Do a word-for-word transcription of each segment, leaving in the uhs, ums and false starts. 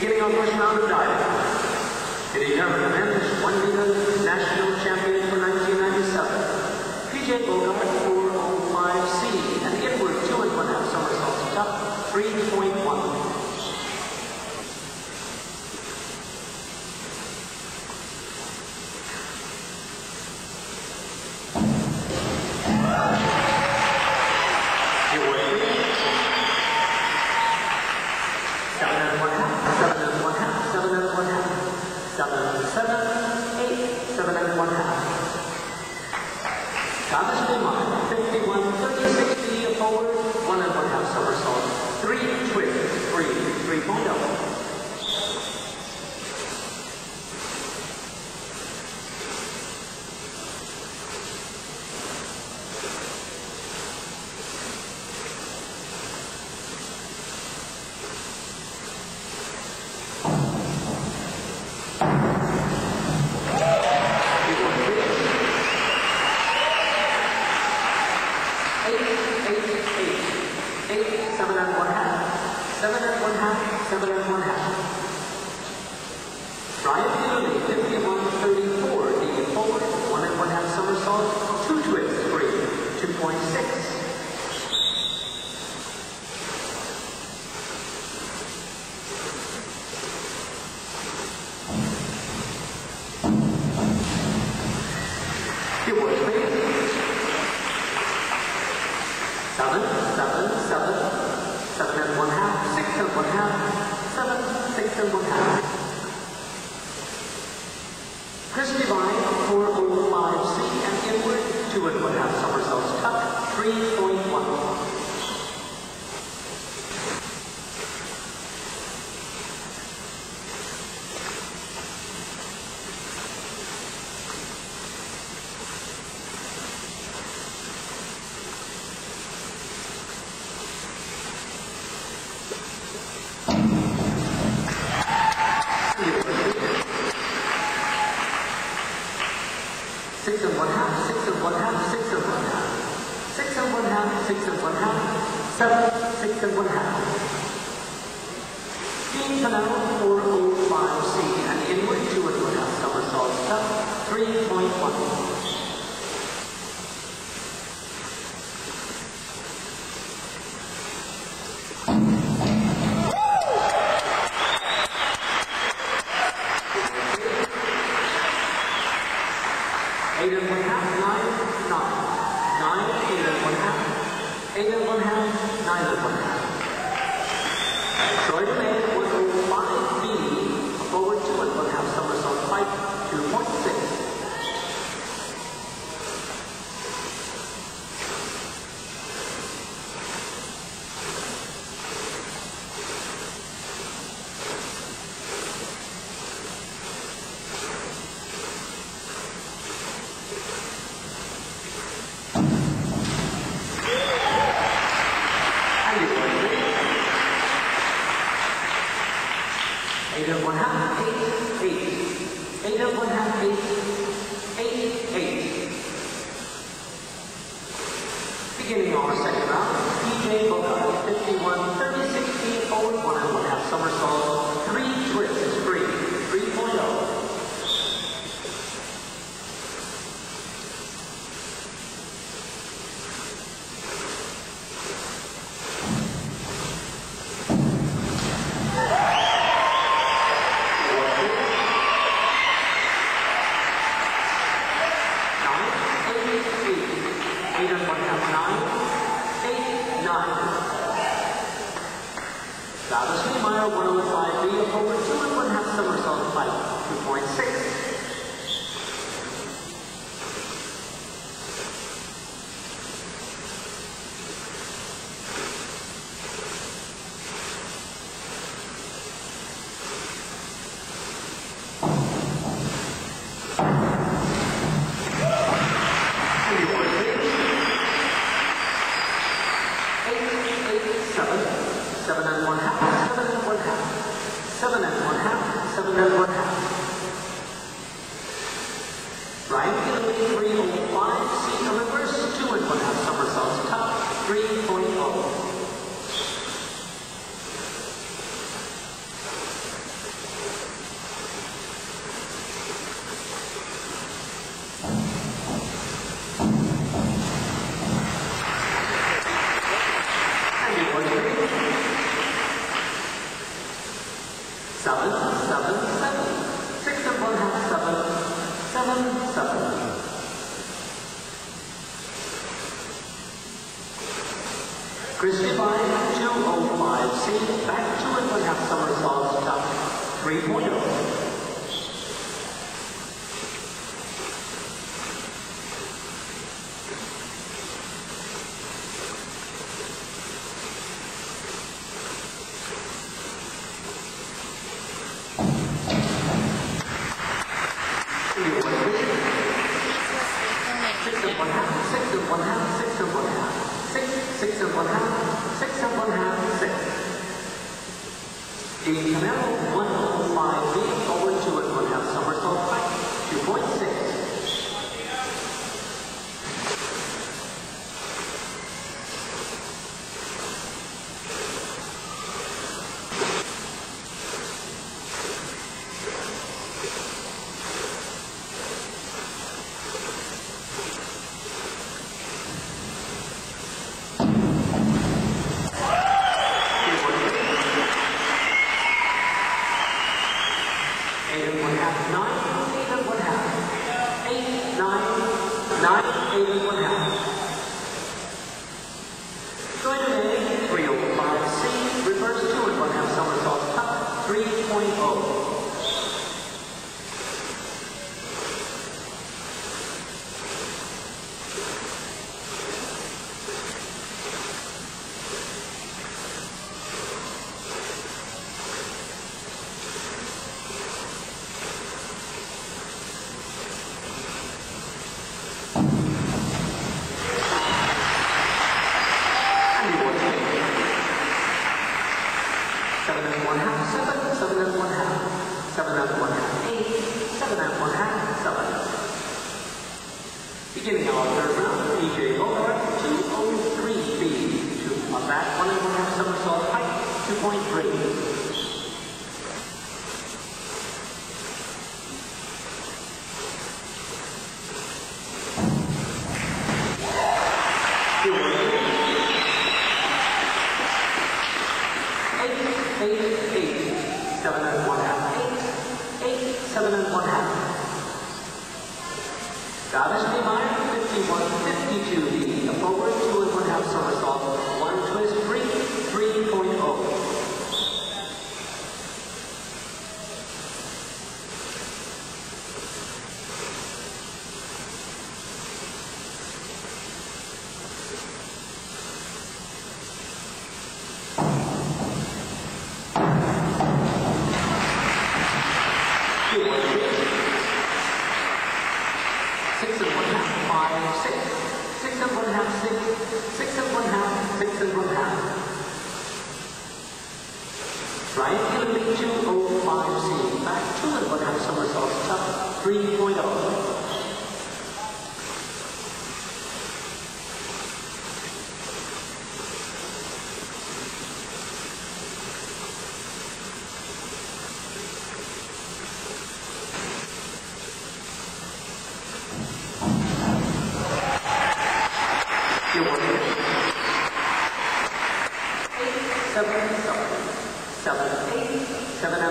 beginning on first round of diving. It is now the men's one-meter national champion for nineteen ninety-seven, P J. Colbert, four oh five C, and inward two and one half somersaults, top three point one. three point oh. seven, seven, seven. Six and one half, seven, seven, seven. Christie by two oh five C, back two and one half somersaults, top three point oh. Beginning our third round, P J. Colbert, two oh three B, to a back one and one half somersault height, two point three.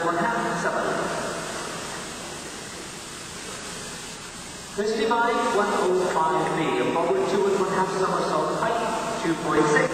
one oh five B, a forward two and one half somersault height, two point six.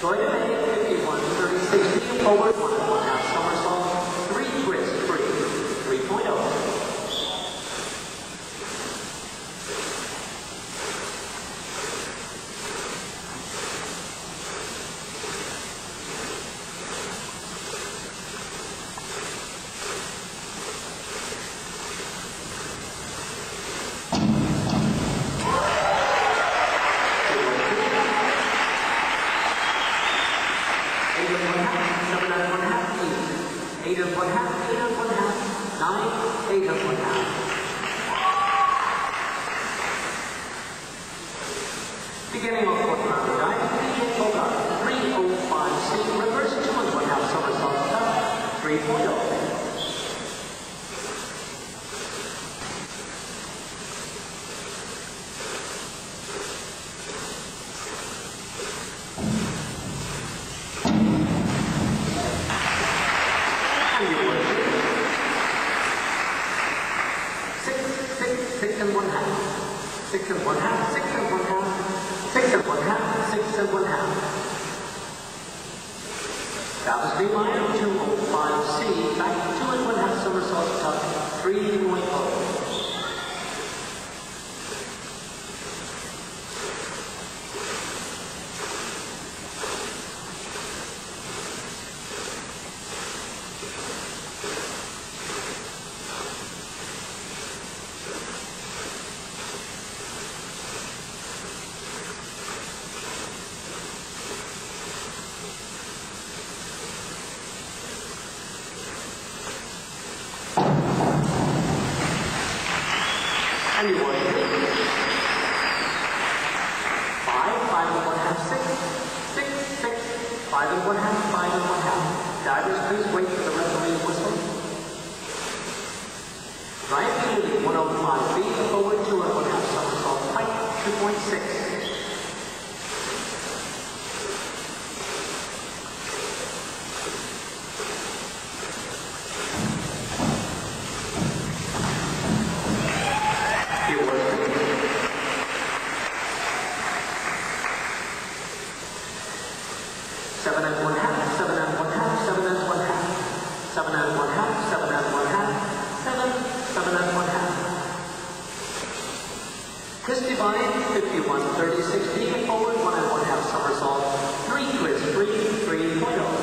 Going to make fifty-one, thirty-six, forward, one and one half somersault, three. eight and one half, eight and one half, nine, eight and one half. Beginning of fourth round of nine, P J. Colbert, three oh five state reverse, two and one half somersault stop, three point oh. Six and one half, six and one half, six and one half, six and one half, six and one half. That was the line of two oh five C, back two and one half somersault tuck, three point oh. Anyway, five, five and one half, six, six, six, five and one half, five and one half. Divers, please wait for the referee's whistle. Right handed one oh five B, forward two and one half somersault pike, two point six. Seven and one half, seven and one half, seven and one half, seven and one half, seven and one half, seven, seven and one half. Twist divide, fifty-one, thirty, sixty, forward, one and one half somersault, three twist, three, three point oh.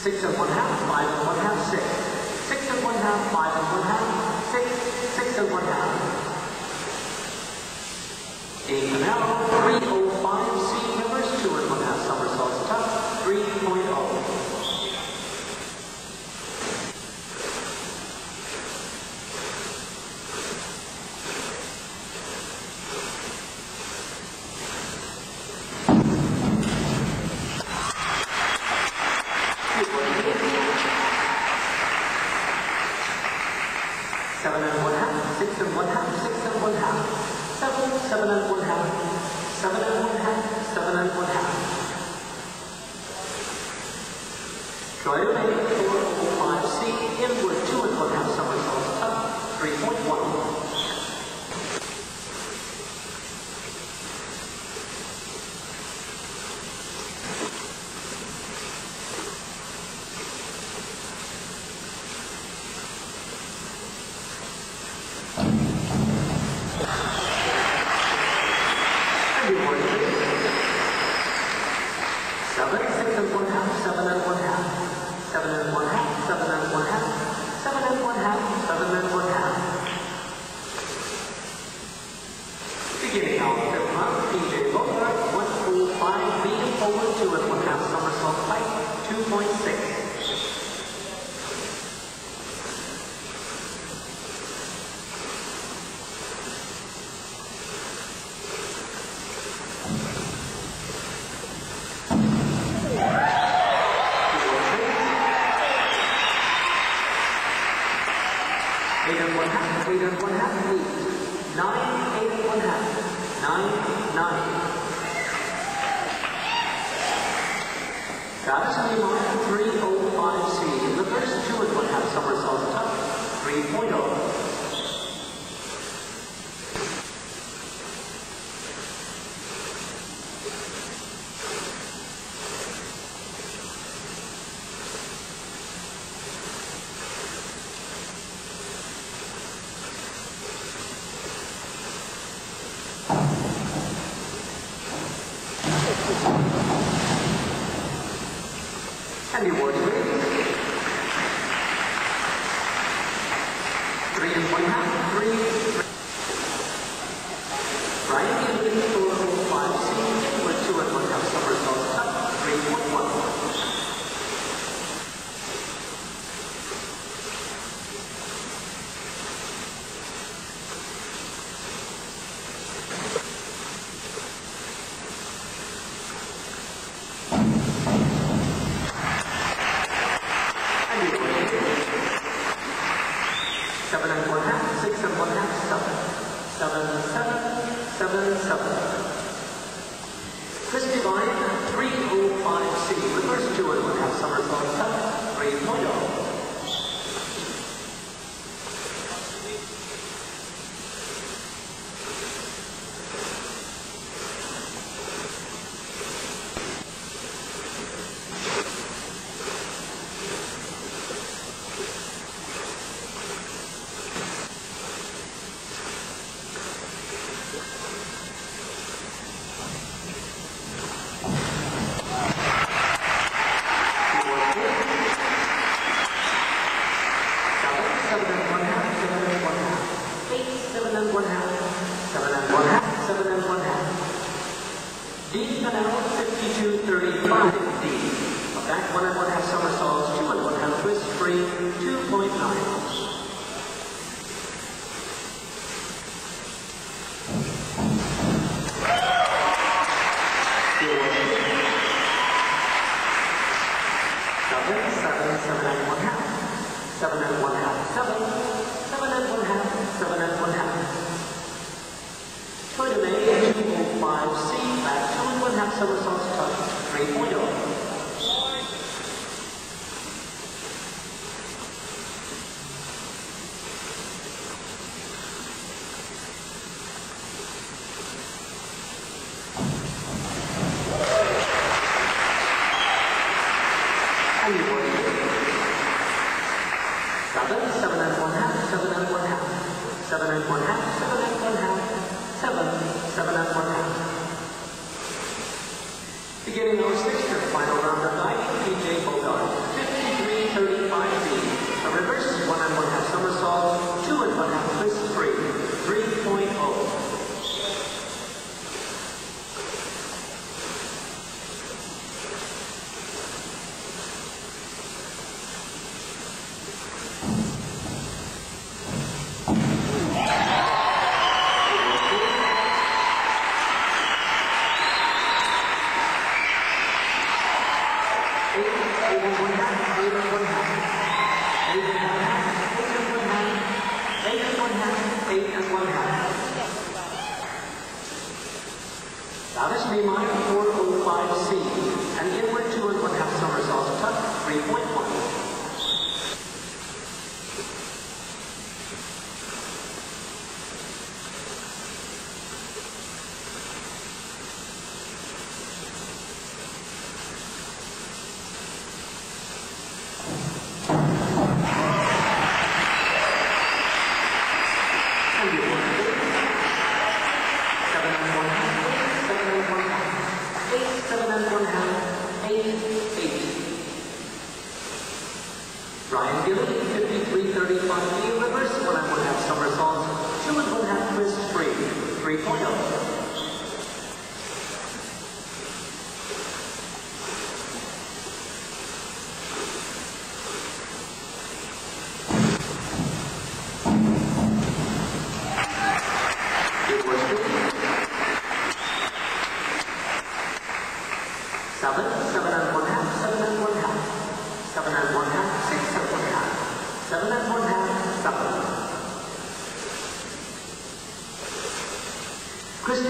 Six and one half, five and one half, six. Six and one half, five and one half, six, six and one half. A canal, three oh five C reverse, two and one half somersaults tuck, three point oh. Seven and one half, six and one half, six and one half, seven, seven and one half, seven and one half, seven and one half. Try to make four oh five C inward, two and one half somersaults up, three point one. Seven, six and one half, seven and one half, seven and one half, seven and one half, seven and one half, seven and one half. Beginning out the fifth round, P J. Colbert, one full five, leading forward two and one half somersault pike, two point six. Eight and one half, eight and one half, eight. Nine, eight and one half. Nine, nine. That is the line three oh five C. The first two and one half somersault tuck, three point oh. we have three, three. Right? Beginning our sixth and final round of nine, P J. Colbert, fifty-three thirty-five B, a reverse one and one half somersault, two and one half twist, three, three point oh. Christy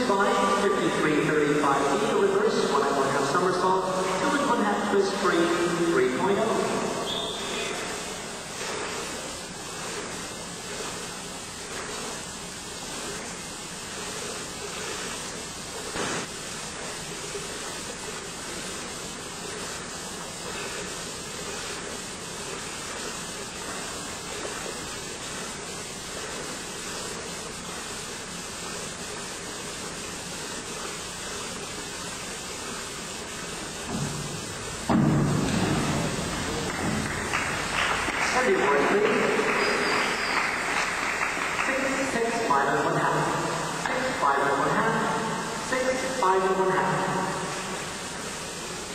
will happen.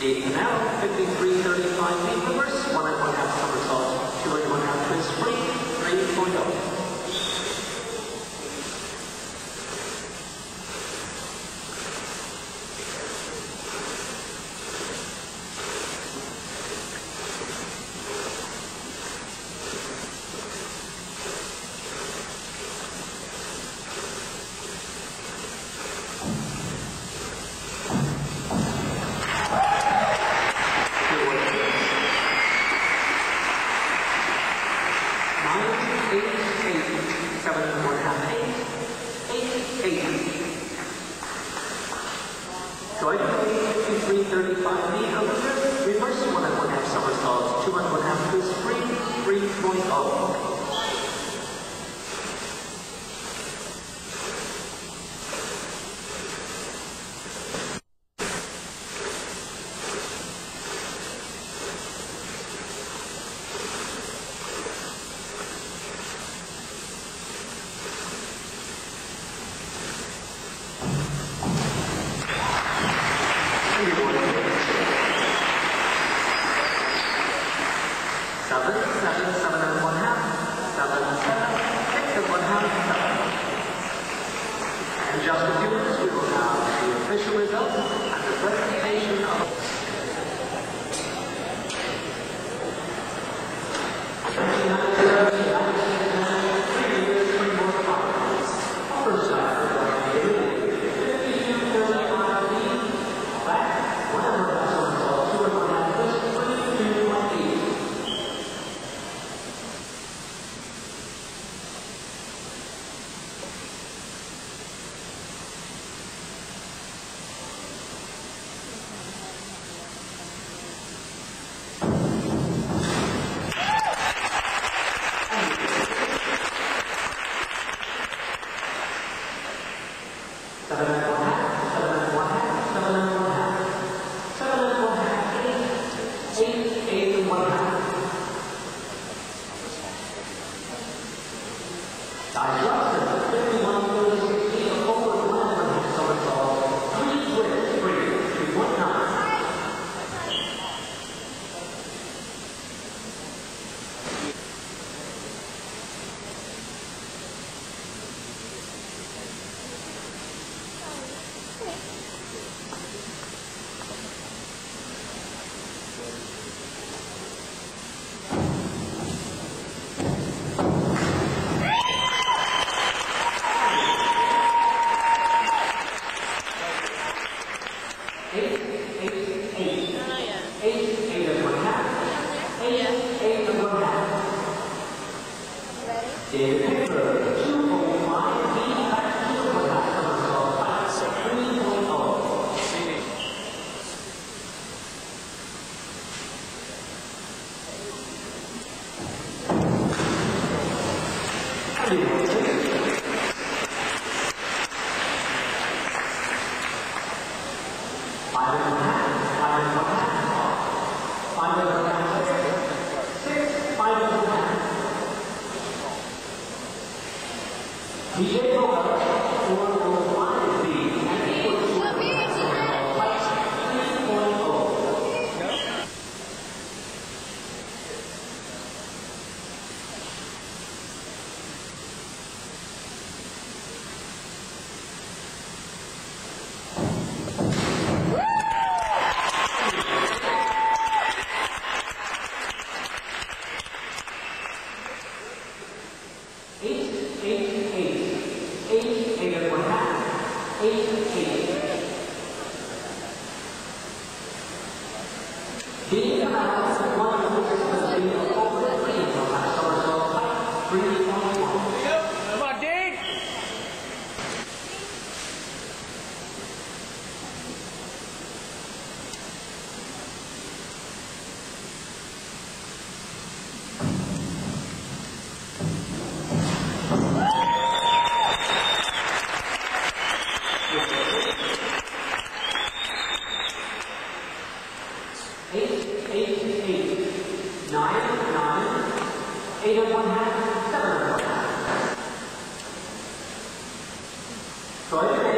Leading now, fifty-three thirty-five feet reverse, one and one half somersault, two and one half twist free, three point oh. P J. Colbert, four oh one feet, eight, eight, eight, nine, eight and one half, seven and one half. So I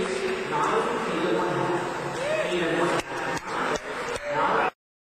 It's nine, eight, one.